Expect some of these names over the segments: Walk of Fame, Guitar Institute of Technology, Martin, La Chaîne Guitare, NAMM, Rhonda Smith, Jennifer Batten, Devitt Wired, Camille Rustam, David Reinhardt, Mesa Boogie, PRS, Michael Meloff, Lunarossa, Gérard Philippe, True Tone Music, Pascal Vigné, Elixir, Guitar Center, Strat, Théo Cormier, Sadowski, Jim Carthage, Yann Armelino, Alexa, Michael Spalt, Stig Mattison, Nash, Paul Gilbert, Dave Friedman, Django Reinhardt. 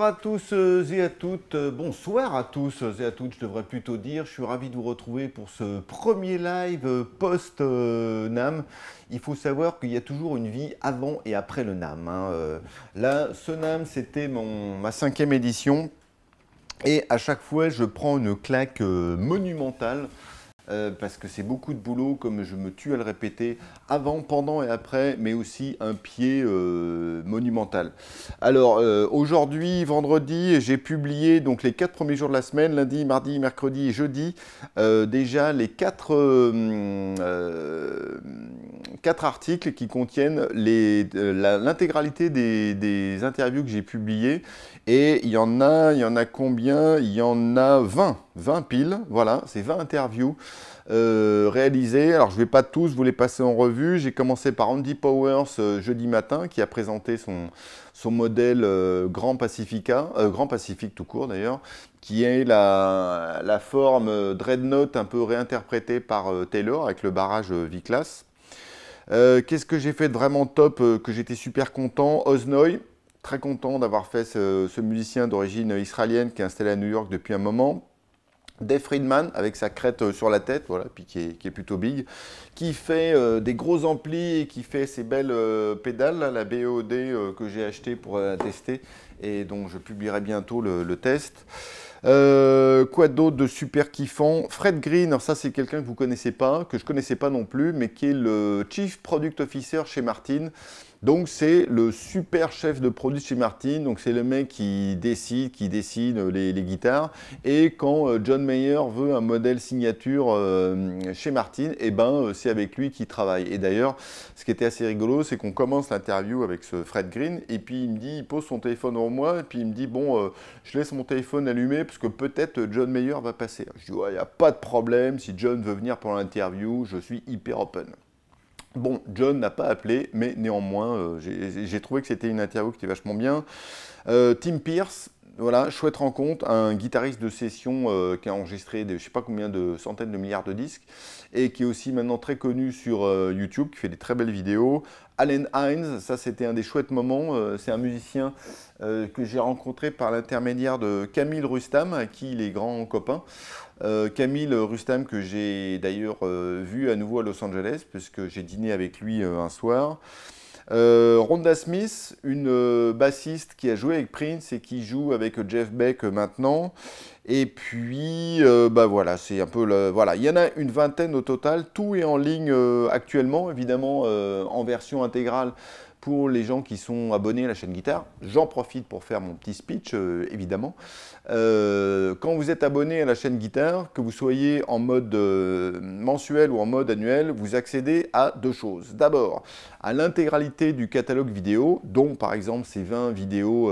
Bonjour à tous et à toutes, bonsoir à tous et à toutes, je devrais plutôt dire. Je suis ravi de vous retrouver pour ce premier live post-NAMM. Il faut savoir qu'il y a toujours une vie avant et après le NAMM. Là, ce NAMM, c'était ma 5e édition. Et à chaque fois, je prends une claque monumentale. Parce que c'est beaucoup de boulot, comme je me tue à le répéter, avant, pendant et après, mais aussi un pied monumental. Alors, aujourd'hui, vendredi, j'ai publié donc, les 4 premiers jours de la semaine, lundi, mardi, mercredi et jeudi, déjà les 4 articles qui contiennent l'intégralité des interviews que j'ai publiées. Et il y en a combien? Il y en a 20. 20 piles, voilà, c'est 20 interviews réalisées. Alors, je ne vais pas tous vous les passer en revue. J'ai commencé par Andy Powers jeudi matin, qui a présenté son modèle Grand Pacific tout court d'ailleurs, qui est la forme Dreadnought un peu réinterprétée par Taylor avec le barrage V-Class. Qu'est-ce que j'ai fait de vraiment top, que j'étais super content? Osnoy, très content d'avoir fait ce musicien d'origine israélienne qui est installé à New York depuis un moment. Dave Friedman avec sa crête sur la tête, voilà, puis qui est plutôt big, qui fait des gros amplis et qui fait ces belles pédales, là, la BOD que j'ai acheté pour tester et dont je publierai bientôt le test. Quoi d'autre de super kiffant? Fred Green, alors ça c'est quelqu'un que vous connaissez pas, que je connaissais pas non plus, mais qui est le Chief Product Officer chez Martin. Donc c'est le super chef de produit chez Martin, donc c'est le mec qui décide les guitares. Et quand John Mayer veut un modèle signature chez Martin, et ben c'est avec lui qu'il travaille. Et d'ailleurs, ce qui était assez rigolo, c'est qu'on commence l'interview avec ce Fred Green, et puis il me dit, il pose son téléphone devant moi, et puis il me dit, bon, je laisse mon téléphone allumé, parce que peut-être John Mayer va passer. Je dis, ouais, il n'y a pas de problème, si John veut venir pour l'interview, je suis hyper open. Bon, John n'a pas appelé, mais néanmoins, j'ai trouvé que c'était une interview qui était vachement bien. Tim Pierce, voilà, chouette rencontre, un guitariste de session qui a enregistré je ne sais pas combien de centaines de milliards de disques et qui est aussi maintenant très connu sur YouTube, qui fait des très belles vidéos. Allen Heinz, ça c'était un des chouettes moments, c'est un musicien que j'ai rencontré par l'intermédiaire de Camille Rustam, à qui il est grand copain. Camille Rustam que j'ai d'ailleurs vu à nouveau à Los Angeles, puisque j'ai dîné avec lui un soir. Rhonda Smith, une bassiste qui a joué avec Prince et qui joue avec Jeff Beck maintenant. Et puis, bah voilà, c'est un peu le... Voilà, il y en a une vingtaine au total. Tout est en ligne actuellement, évidemment en version intégrale pour les gens qui sont abonnés à la chaîne Guitare. J'en profite pour faire mon petit speech, évidemment. Quand vous êtes abonné à la chaîne Guitare, que vous soyez en mode mensuel ou en mode annuel, vous accédez à deux choses. D'abord, à l'intégralité du catalogue vidéo, dont par exemple ces 20 vidéos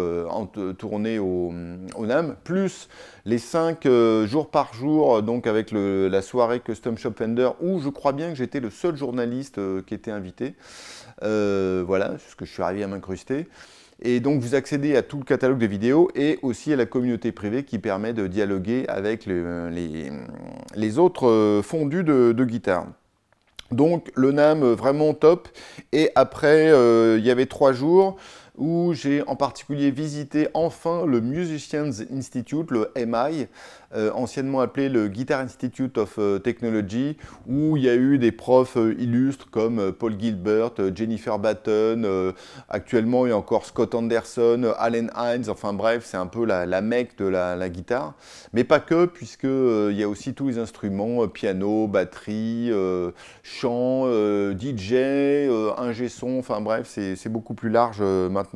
tournées au NAMM, plus les 5 jours par jour, donc avec la soirée Custom Shop Fender, où je crois bien que j'étais le seul journaliste qui était invité. Voilà, c'est ce que je suis arrivé à m'incruster. Et donc, vous accédez à tout le catalogue de vidéos et aussi à la communauté privée qui permet de dialoguer avec les autres fondus de guitare. Donc, le NAMM, vraiment top. Et après, il y avait 3 jours où j'ai en particulier visité enfin le Musician's Institute, le MI, anciennement appelé le Guitar Institute of Technology, où il y a eu des profs illustres comme Paul Gilbert, Jennifer Batten, actuellement il y a encore Scott Anderson, Allen Heinz, enfin bref, c'est un peu la mecque de la guitare, mais pas que, puisque il y a aussi tous les instruments, piano, batterie, chant, DJ, ingé son, enfin bref, c'est beaucoup plus large maintenant.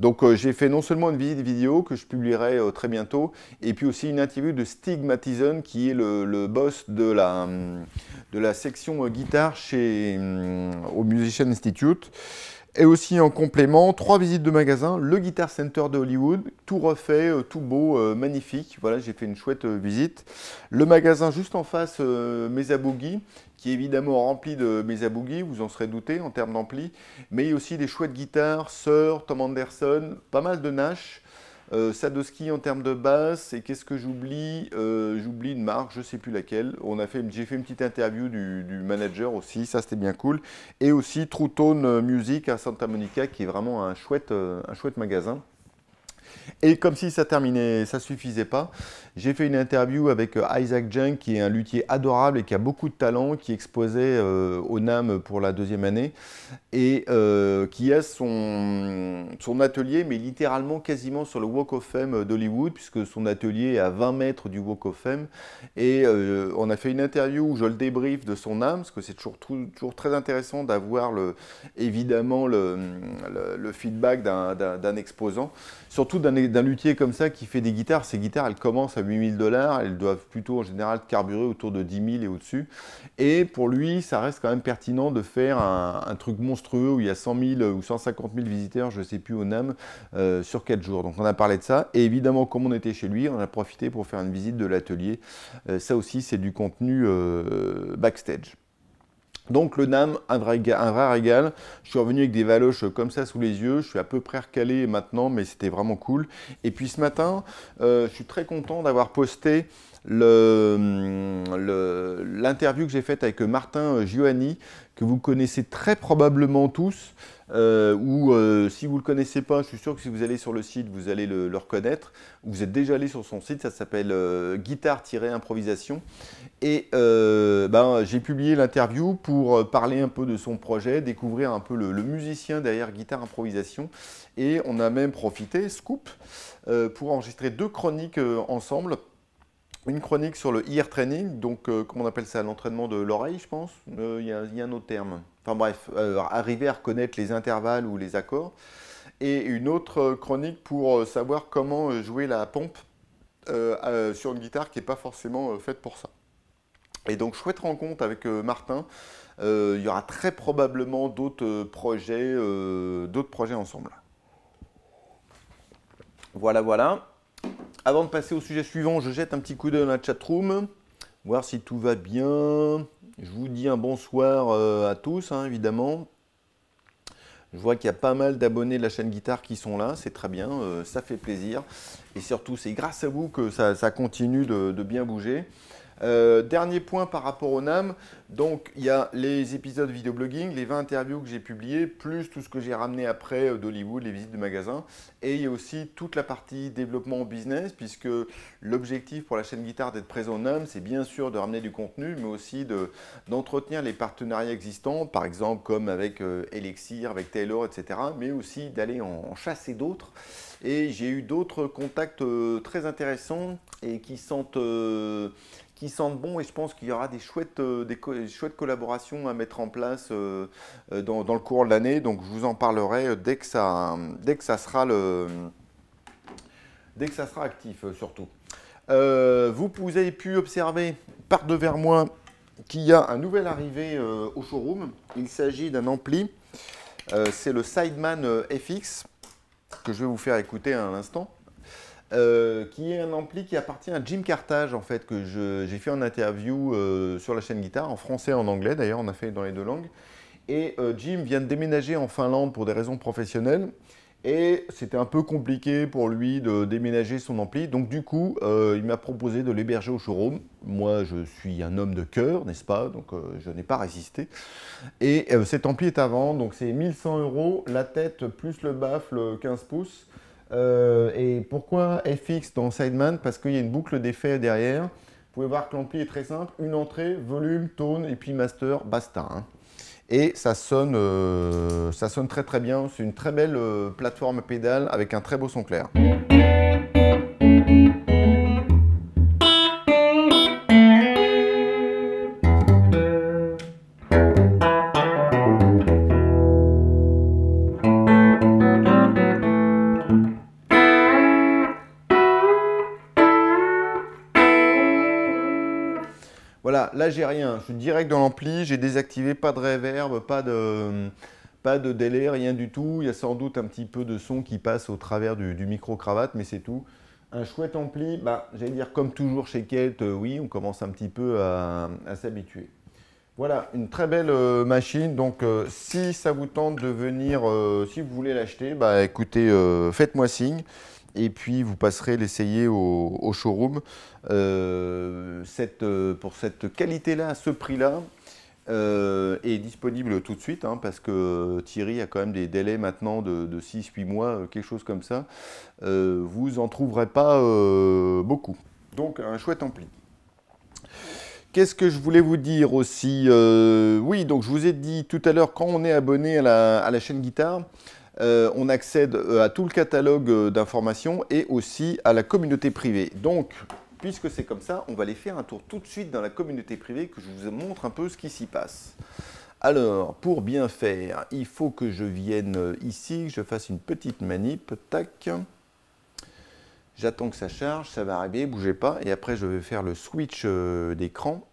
Donc j'ai fait non seulement une visite vidéo que je publierai très bientôt, et puis aussi une interview de Stig Mattison qui est le boss de la section guitare au Musician's Institute. Et aussi en complément, 3 visites de magasins, le Guitar Center de Hollywood, tout refait, tout beau, magnifique. Voilà, j'ai fait une chouette visite. Le magasin juste en face, Mesa Boogie, qui est évidemment rempli de Mesa Boogie, vous en serez douté en termes d'ampli, mais il y a aussi des chouettes guitares, Sir, Tom Anderson, pas mal de Nash, Sadowski en termes de basse, et qu'est-ce que j'oublie? J'oublie une marque, je ne sais plus laquelle. J'ai fait une petite interview du manager aussi, ça c'était bien cool. Et aussi True Tone Music à Santa Monica, qui est vraiment un chouette magasin. Et comme si ça terminait, ça suffisait pas, j'ai fait une interview avec Isaac Jenck, qui est un luthier adorable et qui a beaucoup de talent, qui exposait au NAMM pour la deuxième année et qui a son atelier, mais littéralement quasiment sur le Walk of Fame d'Hollywood, puisque son atelier est à 20 mètres du Walk of Fame. Et on a fait une interview où je le débrief de son âme, parce que c'est toujours très intéressant d'avoir évidemment le feedback d'un exposant, surtout d'un luthier comme ça qui fait des guitares. Ces guitares, elles commencent à 8 000 $, elles doivent plutôt en général carburer autour de 10 000 $ et au-dessus. Et pour lui, ça reste quand même pertinent de faire un truc monstrueux où il y a 100 000 ou 150 000 visiteurs, je ne sais plus, au NAMM sur 4 jours. Donc on a parlé de ça. Et évidemment, comme on était chez lui, on a profité pour faire une visite de l'atelier. Ça aussi, c'est du contenu backstage. Donc le NAMM, un vrai régal. Je suis revenu avec des valoches comme ça sous les yeux. Je suis à peu près recalé maintenant, mais c'était vraiment cool. Et puis ce matin, je suis très content d'avoir posté l'interview que j'ai faite avec Martin Giovanni, que vous connaissez très probablement tous, si vous ne le connaissez pas, je suis sûr que si vous allez sur le site, vous allez le reconnaître. Vous êtes déjà allé sur son site, ça s'appelle guitare-improvisation. Et j'ai publié l'interview pour parler un peu de son projet, découvrir un peu le musicien derrière guitare-improvisation. Et on a même profité, scoop, pour enregistrer deux chroniques ensemble. Une chronique sur le ear training, donc comment on appelle ça, l'entraînement de l'oreille, je pense. Il y a un autre terme. Enfin bref, arriver à reconnaître les intervalles ou les accords. Et une autre chronique pour savoir comment jouer la pompe sur une guitare qui n'est pas forcément faite pour ça. Et donc, chouette rencontre avec Martin. Il y aura très probablement d'autres projets ensemble. Voilà, voilà. Avant de passer au sujet suivant, je jette un petit coup d'œil dans la chatroom, voir si tout va bien. Je vous dis un bonsoir à tous, hein, évidemment. Je vois qu'il y a pas mal d'abonnés de la chaîne Guitare qui sont là, c'est très bien, ça fait plaisir. Et surtout, c'est grâce à vous que ça continue de bien bouger. Dernier point par rapport au NAMM, donc il y a les épisodes vidéoblogging, les 20 interviews que j'ai publiées, plus tout ce que j'ai ramené après d'Hollywood, les visites de magasins, et il y a aussi toute la partie développement business, puisque l'objectif pour la chaîne Guitare d'être présent au NAMM, c'est bien sûr de ramener du contenu, mais aussi d'entretenir les partenariats existants, par exemple comme avec Elixir, avec Taylor, etc., mais aussi d'aller en chasser d'autres. Et j'ai eu d'autres contacts très intéressants et qui sentent bon, et je pense qu'il y aura des chouettes collaborations à mettre en place dans le cours de l'année. Donc je vous en parlerai dès que ça sera actif surtout. Vous avez pu observer par devers moi qu'il y a un nouvel arrivé au showroom. Il s'agit d'un ampli, c'est le Sideman FX, que je vais vous faire écouter à l'instant, qui est un ampli qui appartient à Jim Carthage, en fait, que j'ai fait en interview sur la chaîne Guitare, en français et en anglais d'ailleurs, on a fait dans les deux langues. Et Jim vient de déménager en Finlande pour des raisons professionnelles, et c'était un peu compliqué pour lui de déménager son ampli, donc du coup, il m'a proposé de l'héberger au showroom. Moi, je suis un homme de cœur, n'est-ce pas? Donc, je n'ai pas résisté. Et cet ampli est à vendre, donc c'est 1100 €, la tête plus le baffle 15 pouces. Et pourquoi FX dans Sideman? Parce qu'il y a une boucle d'effets derrière. Vous pouvez voir que l'ampli est très simple, une entrée, volume, tone, et puis master, basta, hein. Et ça sonne très très bien, c'est une très belle plateforme pédale avec un très beau son clair. Là, j'ai rien, je suis direct dans l'ampli, j'ai désactivé, pas de reverb, pas de délai, rien du tout. Il y a sans doute un petit peu de son qui passe au travers du micro-cravate, mais c'est tout. Un chouette ampli, bah, j'allais dire comme toujours chez Kate, oui, on commence un petit peu à s'habituer. Voilà, une très belle machine, donc si ça vous tente de venir, si vous voulez l'acheter, bah, écoutez, faites-moi signe. Et puis vous passerez l'essayer au showroom. Pour cette qualité-là, à ce prix-là, est disponible tout de suite, hein, parce que Thierry a quand même des délais maintenant de 6-8 mois, quelque chose comme ça. Vous n'en trouverez pas beaucoup. Donc un chouette ampli. Qu'est-ce que je voulais vous dire aussi? Oui, donc je vous ai dit tout à l'heure, quand on est abonné à la chaîne Guitare, on accède à tout le catalogue d'informations et aussi à la communauté privée. Donc, puisque c'est comme ça, on va aller faire un tour tout de suite dans la communauté privée, que je vous montre un peu ce qui s'y passe. Alors, pour bien faire, il faut que je vienne ici, que je fasse une petite manip, tac. J'attends que ça charge, ça va arriver, bougez pas. Et après, je vais faire le switch d'écran.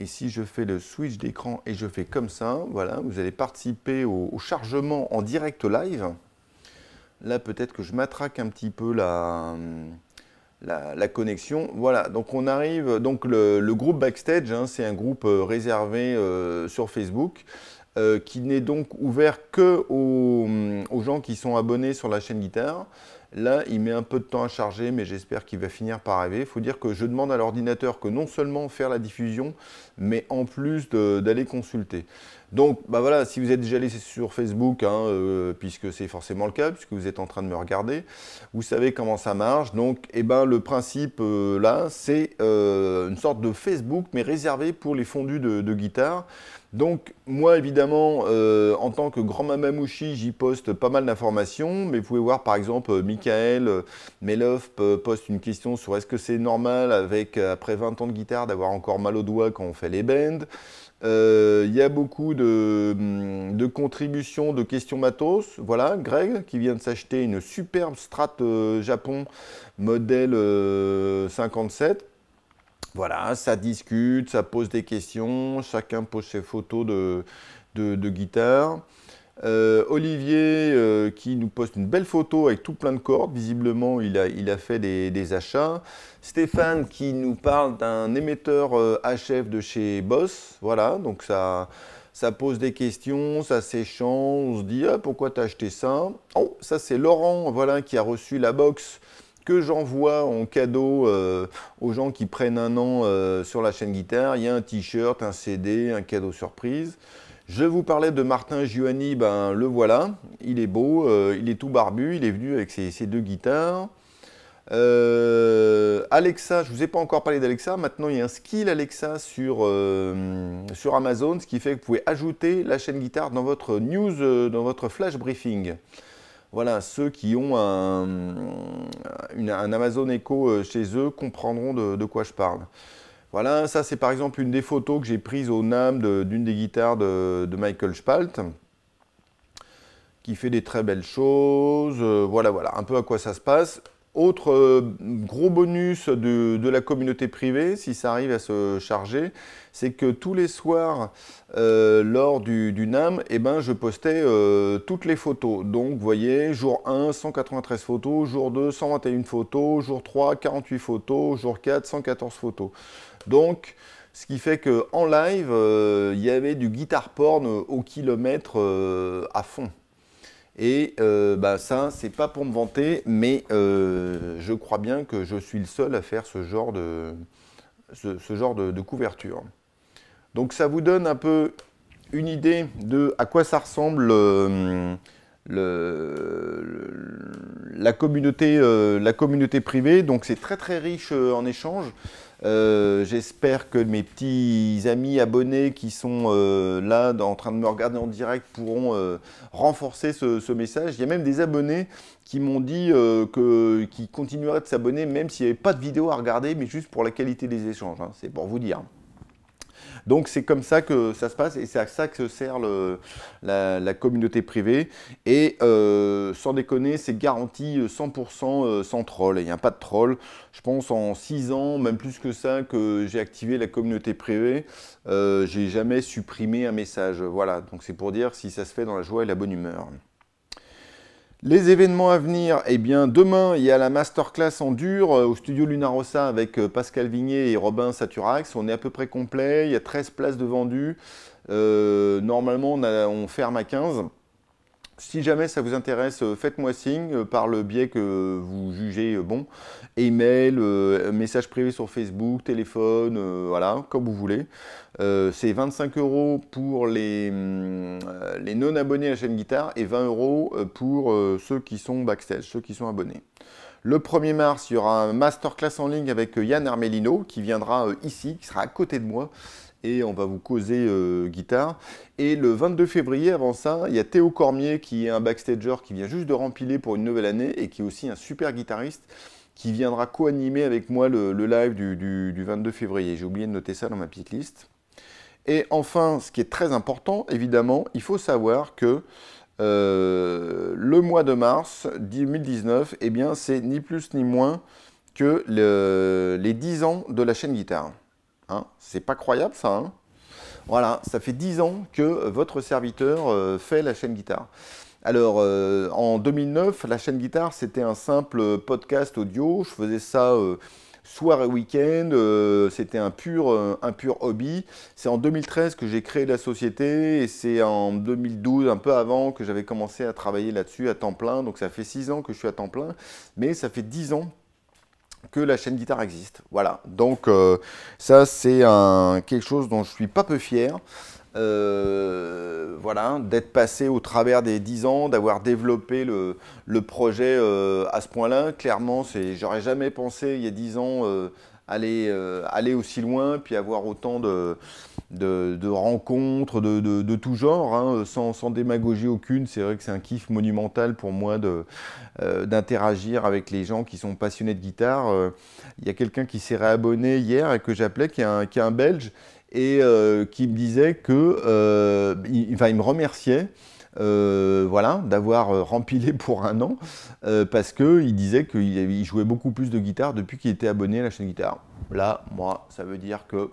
Et si je fais le switch d'écran et je fais comme ça, voilà, vous allez participer au chargement en direct live. Là, peut-être que je m'attraque un petit peu la connexion. Voilà, donc on arrive. Donc le groupe Backstage, hein, c'est un groupe réservé sur Facebook. Qui n'est donc ouvert que aux gens qui sont abonnés sur la chaîne Guitare. Là, il met un peu de temps à charger, mais j'espère qu'il va finir par arriver. Il faut dire que je demande à l'ordinateur que non seulement faire la diffusion, mais en plus d'aller consulter. Donc, bah voilà, si vous êtes déjà allé sur Facebook, hein, puisque c'est forcément le cas, puisque vous êtes en train de me regarder, vous savez comment ça marche. Donc, eh ben, le principe, là, c'est une sorte de Facebook, mais réservé pour les fondus de guitare. Donc, moi, évidemment, en tant que grand mamamouchi, j'y poste pas mal d'informations. Mais vous pouvez voir, par exemple, Michael Meloff poste une question sur est-ce que c'est normal, avec après 20 ans de guitare, d'avoir encore mal aux doigts quand on fait les bends. Il y a beaucoup de contributions, de questions matos. Voilà, Greg, qui vient de s'acheter une superbe Strat Japon, modèle 57. Voilà, ça discute, ça pose des questions, chacun pose ses photos de guitare. Olivier qui nous poste une belle photo avec tout plein de cordes, visiblement il a fait des achats. Stéphane qui nous parle d'un émetteur HF de chez Boss, voilà, donc ça pose des questions, ça s'échange, on se dit ah, pourquoi t'as acheté ça? Oh, ça c'est Laurent, voilà, qui a reçu la box que j'envoie en cadeau aux gens qui prennent un an sur la chaîne Guitare. Il y a un t-shirt, un CD, un cadeau surprise. Je vous parlais de Martin Giovanni, ben le voilà, il est beau, il est tout barbu, il est venu avec ses deux guitares. Alexa, je ne vous ai pas encore parlé d'Alexa, maintenant il y a un skill Alexa sur Amazon, ce qui fait que vous pouvez ajouter la chaîne Guitare dans votre news, dans votre flash briefing. Voilà, ceux qui ont un Amazon Echo chez eux comprendront de quoi je parle. Voilà, ça c'est par exemple une des photos que j'ai prises au NAMM d'une des guitares de Michael Spalt, qui fait des très belles choses. Voilà, voilà, un peu à quoi ça se passe. Autre gros bonus de la communauté privée, si ça arrive à se charger, c'est que tous les soirs, lors du NAMM, eh ben, je postais toutes les photos. Donc, vous voyez, jour 1, 193 photos, jour 2, 121 photos, jour 3, 48 photos, jour 4, 114 photos. Donc, ce qui fait qu'en live, il y avait du guitare porn au kilomètre à fond. Et bah ça, c'est pas pour me vanter, mais je crois bien que je suis le seul à faire ce genre de couverture. Donc ça vous donne un peu une idée de à quoi ça ressemble la communauté privée. Donc c'est très très riche en échanges. J'espère que mes petits amis abonnés qui sont là en train de me regarder en direct pourront renforcer ce message. Il y a même des abonnés qui m'ont dit qu'ils continueraient de s'abonner même s'il n'y avait pas de vidéo à regarder, mais juste pour la qualité des échanges, hein, c'est pour vous dire. Donc c'est comme ça que ça se passe et c'est à ça que se sert la communauté privée. Et sans déconner, c'est garanti 100% sans troll. Il n'y a pas de troll. Je pense en 6 ans, même plus que ça, que j'ai activé la communauté privée, j'ai jamais supprimé un message. Voilà, donc c'est pour dire si ça se fait dans la joie et la bonne humeur. Les événements à venir, eh bien demain, il y a la masterclass en dur au studio Lunarossa avec Pascal Vigné et Robin Saturax. On est à peu près complet, il y a 13 places de vendues. Normalement, on ferme à 15. Si jamais ça vous intéresse, faites-moi signe par le biais que vous jugez bon. Email, message privé sur Facebook, téléphone, voilà, comme vous voulez. C'est 25 € pour les non-abonnés à la chaîne guitare et 20 € pour ceux qui sont backstage, ceux qui sont abonnés. Le 1er mars, il y aura un masterclass en ligne avec Yann Armelino qui viendra ici, qui sera à côté de moi. Et on va vous causer guitare. Et le 22 février, avant ça, il y a Théo Cormier qui est un backstager qui vient juste de rempiler pour une nouvelle année et qui est aussi un super guitariste qui viendra co-animer avec moi le live du 22 février. J'ai oublié de noter ça dans ma petite liste. Et enfin, ce qui est très important, évidemment, il faut savoir que le mois de mars 2019, eh bien, c'est ni plus ni moins que les 10 ans de la chaîne guitare. Hein, c'est pas croyable ça, hein. Voilà, ça fait 10 ans que votre serviteur fait la chaîne guitare. Alors, en 2009, la chaîne guitare, c'était un simple podcast audio. Je faisais ça soir et week-end. C'était un pur hobby. C'est en 2013 que j'ai créé la société. Et c'est en 2012, un peu avant, que j'avais commencé à travailler là-dessus à temps plein. Donc, ça fait 6 ans que je suis à temps plein. Mais ça fait 10 ans que la chaîne guitare existe. Voilà, donc ça c'est quelque chose dont je suis pas peu fier. Voilà, d'être passé au travers des 10 ans, d'avoir développé le projet à ce point-là. Clairement, j'aurais jamais pensé il y a 10 ans aller aussi loin, puis avoir autant de rencontres de tout genre, hein, sans démagogie aucune. C'est vrai que c'est un kiff monumental pour moi d'interagir avec les gens qui sont passionnés de guitare. Il y a quelqu'un qui s'est réabonné hier et que j'appelais, qui est un Belge, et qui me disait que... il me remerciait. Voilà, d'avoir rempilé pour un an parce qu'il disait qu'il jouait beaucoup plus de guitare depuis qu'il était abonné à la chaîne guitare. Là, moi, ça veut dire que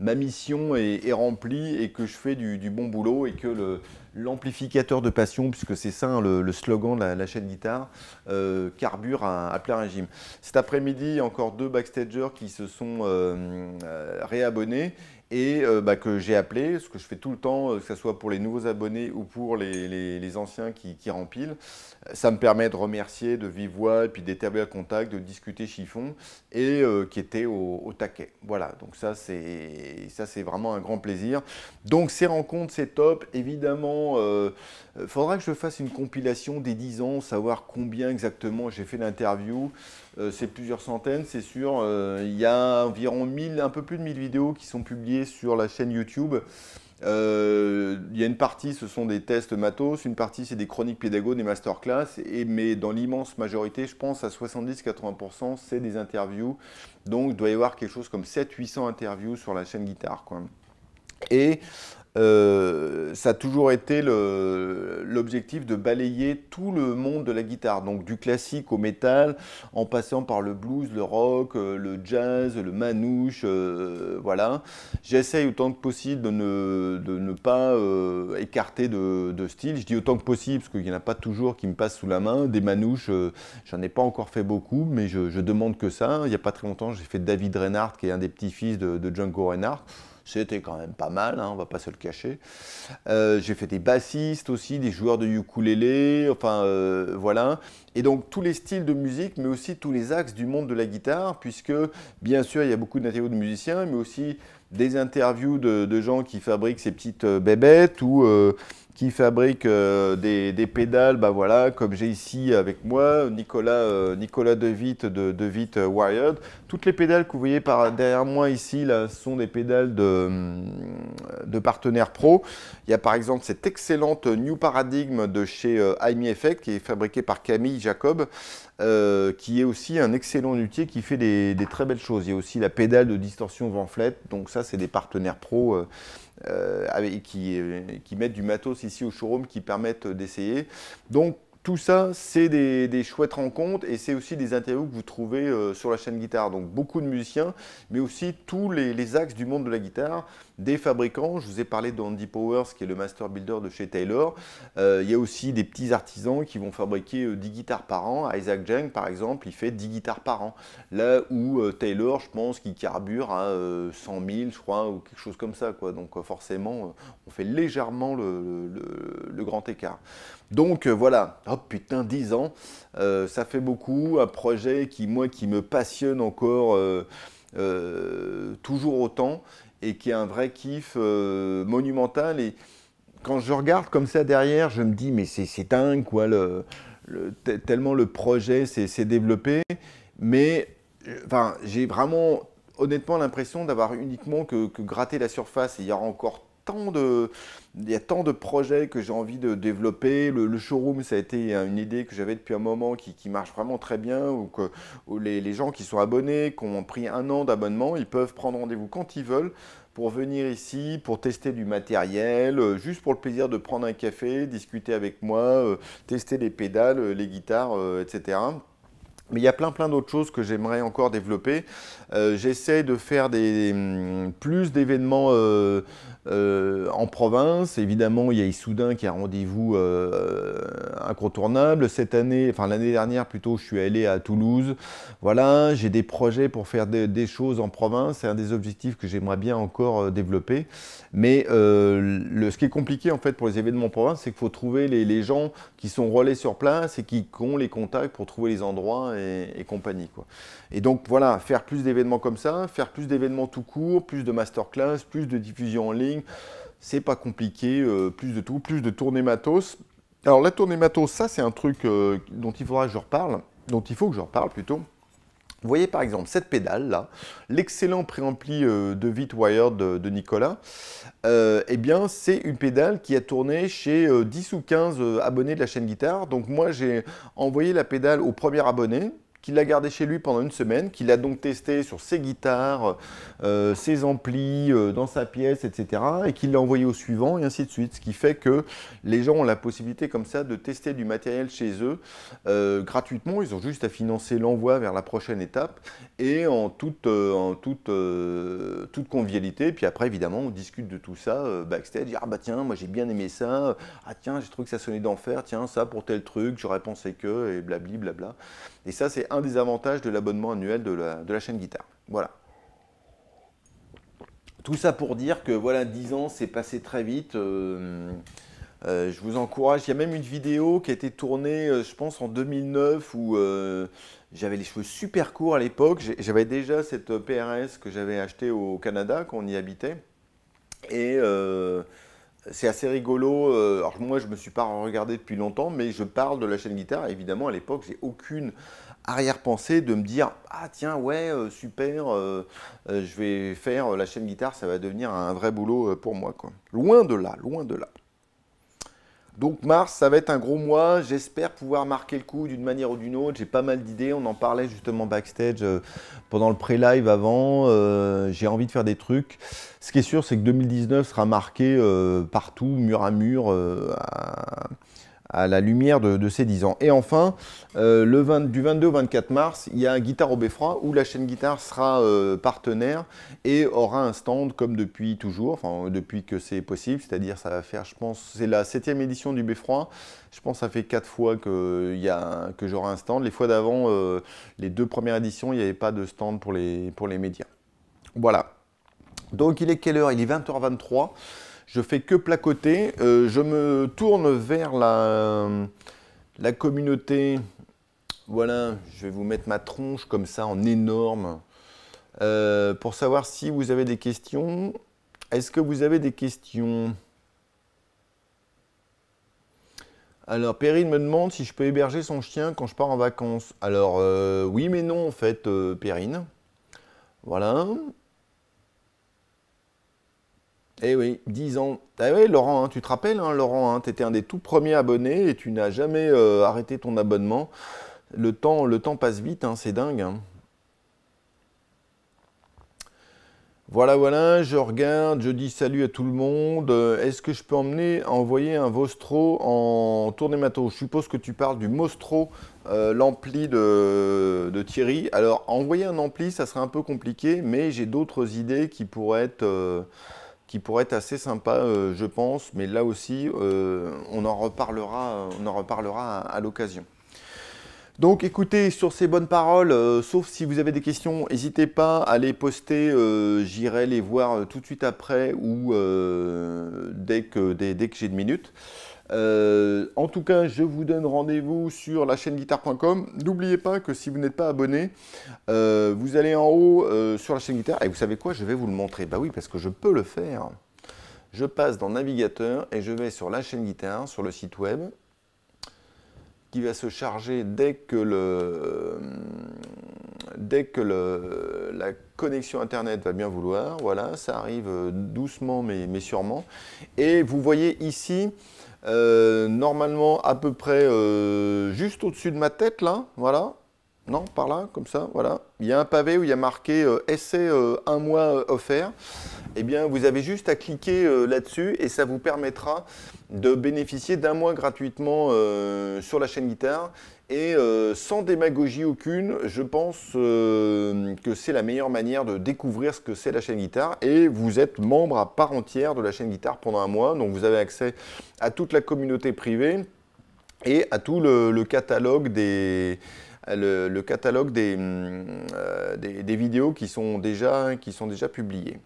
ma mission est remplie et que je fais du bon boulot et que l'amplificateur de passion, puisque c'est ça hein, le slogan de la chaîne guitare, carbure à plein régime. Cet après-midi, encore 2 backstagers qui se sont réabonnés et que j'ai appelé, ce que je fais tout le temps, que ce soit pour les nouveaux abonnés ou pour les anciens qui rempilent. Ça me permet de remercier de vive voix, et puis d'établir le contact, de discuter chiffon, et qui était au taquet. Voilà, donc ça c'est vraiment un grand plaisir. Donc ces rencontres, c'est top. Évidemment, faudra que je fasse une compilation des 10 ans, savoir combien exactement j'ai fait d'interviews. C'est plusieurs centaines, c'est sûr. Il y a environ 1000, un peu plus de 1000 vidéos qui sont publiées sur la chaîne YouTube. Il y a une partie, ce sont des tests matos, une partie, c'est des chroniques pédago, des masterclass, mais dans l'immense majorité, je pense à 70-80%, c'est des interviews. Donc, il doit y avoir quelque chose comme 700-800 interviews sur la chaîne guitare, quoi. Et ça a toujours été l'objectif de balayer tout le monde de la guitare, donc du classique au métal, en passant par le blues, le rock, le jazz, le manouche, voilà. J'essaye autant que possible de ne pas écarter de style. Je dis autant que possible, parce qu'il n'y en a pas toujours qui me passent sous la main. Des manouches, j'en ai pas encore fait beaucoup, mais je demande que ça. Il n'y a pas très longtemps, j'ai fait David Reinhardt, qui est un des petits-fils de Django Reinhardt. C'était quand même pas mal, hein, on va pas se le cacher. J'ai fait des bassistes aussi, des joueurs de ukulélé, enfin voilà. Et donc tous les styles de musique, mais aussi tous les axes du monde de la guitare, puisque bien sûr il y a beaucoup d'interviews de musiciens, mais aussi des interviews de gens qui fabriquent ces petites bébêtes ou qui fabriquent des pédales, bah voilà, comme j'ai ici avec moi, Nicolas Devitt de Devitt Wired. Toutes les pédales que vous voyez derrière moi ici, là, sont des pédales de partenaires pro. Il y a par exemple cette excellente New Paradigm de chez Amy Effect, qui est fabriquée par Camille Jacob, qui est aussi un excellent luthier qui fait des très belles choses. Il y a aussi la pédale de distorsion venflette, donc ça c'est des partenaires pro qui mettent du matos ici au showroom qui permettent d'essayer. Donc Tout ça, c'est des chouettes rencontres et c'est aussi des interviews que vous trouvez sur la chaîne guitare. Donc beaucoup de musiciens, mais aussi tous les axes du monde de la guitare, des fabricants. Je vous ai parlé d'Andy Powers, qui est le master builder de chez Taylor. Il y a aussi des petits artisans qui vont fabriquer 10 guitares par an. Isaac Jenck, par exemple, il fait 10 guitares par an. Là où Taylor, je pense qu'il carbure à 100 000, je crois, ou quelque chose comme ça, quoi. Donc forcément, on fait légèrement le grand écart. Donc voilà, oh putain, 10 ans, ça fait beaucoup, un projet qui, moi, qui me passionne encore toujours autant et qui est un vrai kiff monumental. Et quand je regarde comme ça derrière, je me dis, mais c'est dingue, quoi, tellement le projet s'est développé. Mais enfin, j'ai vraiment, honnêtement, l'impression d'avoir uniquement que gratté la surface. Et il y aura encore il y a tant de projets que j'ai envie de développer. Le showroom, ça a été une idée que j'avais depuis un moment qui marche vraiment très bien, où les gens qui sont abonnés, qui ont pris un an d'abonnement, ils peuvent prendre rendez-vous quand ils veulent pour venir ici, pour tester du matériel, juste pour le plaisir de prendre un café, discuter avec moi, tester les pédales, les guitares, etc. Mais il y a plein d'autres choses que j'aimerais encore développer. J'essaie de faire plus d'événements en province. Évidemment, il y a Issoudun qui a un rendez-vous incontournable. Cette année, enfin l'année dernière plutôt, je suis allé à Toulouse. Voilà, j'ai des projets pour faire des choses en province. C'est un des objectifs que j'aimerais bien encore développer. Mais ce qui est compliqué en fait pour les événements en province, c'est qu'il faut trouver les gens qui sont relais sur place et qui ont les contacts pour trouver les endroits et compagnie, quoi. Et donc voilà, faire plus d'événements comme ça, faire plus d'événements tout court, plus de masterclass, plus de diffusion en ligne, c'est pas compliqué, plus de tout, plus de tournée matos. Alors la tournée matos, ça c'est un truc dont il faut que je reparle plutôt. Vous voyez par exemple cette pédale là, l'excellent préampli Devitt Wired de Nicolas, eh bien c'est une pédale qui a tourné chez 10 ou 15 abonnés de la chaîne guitare. Donc moi j'ai envoyé la pédale au premier abonné, qui l'a gardé chez lui pendant une semaine, qu'il a donc testé sur ses guitares, ses amplis, dans sa pièce, etc. et qu'il l'a envoyé au suivant et ainsi de suite. Ce qui fait que les gens ont la possibilité comme ça de tester du matériel chez eux gratuitement. Ils ont juste à financer l'envoi vers la prochaine étape et en toute convivialité. Puis après, évidemment, on discute de tout ça backstage. Ah bah tiens, moi j'ai bien aimé ça. Ah tiens, j'ai trouvé que ça sonnait d'enfer. Tiens, ça pour tel truc, j'aurais pensé que, et blabli, blabla. Et ça, c'est un des avantages de l'abonnement annuel de la chaîne guitare. Voilà. Tout ça pour dire que voilà, 10 ans, c'est passé très vite. Je vous encourage. Il y a même une vidéo qui a été tournée, je pense, en 2009, où j'avais les cheveux super courts à l'époque. J'avais déjà cette PRS que j'avais achetée au Canada quand on y habitait. Et... c'est assez rigolo. Alors moi, je ne me suis pas regardé depuis longtemps, mais je parle de la chaîne guitare. Évidemment, à l'époque, j'ai aucune arrière-pensée de me dire « Ah tiens, ouais, super, je vais faire la chaîne guitare, ça va devenir un vrai boulot pour moi. » Loin de là, loin de là. Donc mars, ça va être un gros mois. J'espère pouvoir marquer le coup d'une manière ou d'une autre. J'ai pas mal d'idées. On en parlait justement backstage pendant le pré-live avant. J'ai envie de faire des trucs. Ce qui est sûr, c'est que 2019 sera marqué partout, mur à mur, à la lumière de ces 10 ans. Et enfin, du 22 au 24 mars, il y a Guitare au Beffroi où la chaîne guitare sera partenaire et aura un stand comme depuis toujours, enfin depuis que c'est possible, c'est-à-dire ça va faire, je pense, c'est la 7e édition du Beffroi. Je pense que ça fait 4 fois que j'aurai un stand. Les fois d'avant, les 2 premières éditions, il n'y avait pas de stand pour les médias. Voilà. Donc il est quelle heure? Il est 20h23. Je fais que placoter, je me tourne vers la communauté. Voilà, je vais vous mettre ma tronche comme ça en énorme pour savoir si vous avez des questions. Est-ce que vous avez des questions? Alors, Perrine me demande si je peux héberger son chien quand je pars en vacances. Alors, oui mais non en fait, Perrine. Voilà. Eh oui, 10 ans. Ah oui, Laurent, hein, tu te rappelles, hein, Laurent, hein, tu étais un des tout premiers abonnés et tu n'as jamais arrêté ton abonnement. Le temps passe vite, hein, c'est dingue. Hein. Voilà, je regarde, je dis salut à tout le monde. Est-ce que je peux envoyer un Vostro en tournée matos? Je suppose que tu parles du Mostro, l'ampli de Thierry. Alors, envoyer un ampli, ça serait un peu compliqué, mais j'ai d'autres idées qui pourraient être assez sympas, je pense. Mais là aussi, on en reparlera à l'occasion. Donc écoutez, sur ces bonnes paroles, sauf si vous avez des questions, n'hésitez pas à les poster, j'irai les voir tout de suite après ou dès que j'ai une minute. En tout cas, je vous donne rendez-vous sur lachaîneguitare.com. N'oubliez pas que si vous n'êtes pas abonné, vous allez en haut sur la chaîne guitare. Et vous savez quoi, je vais vous le montrer. Bah oui, parce que je peux le faire. Je passe dans navigateur et je vais sur la chaîne guitare, sur le site web. Qui va se charger dès que la connexion internet va bien vouloir. Voilà, ça arrive doucement mais sûrement. Et vous voyez ici, normalement à peu près juste au-dessus de ma tête, là, voilà. Non, par là, comme ça, voilà. Il y a un pavé où il y a marqué « Essai 1 mois offert ». Eh bien, vous avez juste à cliquer là-dessus et ça vous permettra de bénéficier d'un mois gratuitement sur la chaîne guitare. Et sans démagogie aucune, je pense que c'est la meilleure manière de découvrir ce que c'est la chaîne guitare. Et vous êtes membre à part entière de la chaîne guitare pendant un mois. Donc, vous avez accès à toute la communauté privée et à tout le catalogue des... Le catalogue des vidéos qui sont déjà publiées.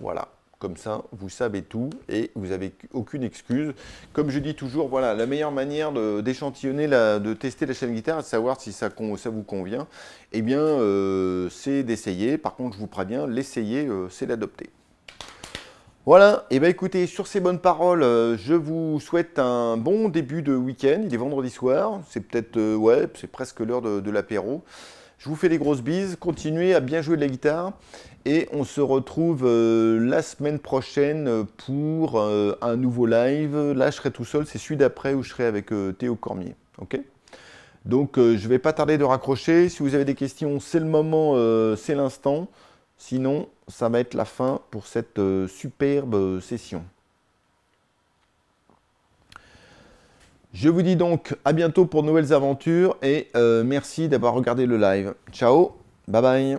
Voilà, comme ça, vous savez tout et vous n'avez aucune excuse. Comme je dis toujours, voilà, la meilleure manière d'échantillonner, de tester la chaîne guitare, de savoir si ça vous convient, eh bien, c'est d'essayer. Par contre, je vous préviens, l'essayer, c'est l'adopter. Voilà, et bien écoutez, sur ces bonnes paroles, je vous souhaite un bon début de week-end. Il est vendredi soir, c'est peut-être, ouais, c'est presque l'heure de l'apéro. Je vous fais des grosses bises, continuez à bien jouer de la guitare et on se retrouve la semaine prochaine pour un nouveau live. Là, je serai tout seul, c'est celui d'après où je serai avec Théo Cormier, ok ? Donc, je ne vais pas tarder de raccrocher. Si vous avez des questions, c'est le moment, c'est l'instant. Sinon, ça va être la fin pour cette superbe session. Je vous dis donc à bientôt pour de nouvelles aventures et merci d'avoir regardé le live. Ciao, bye bye.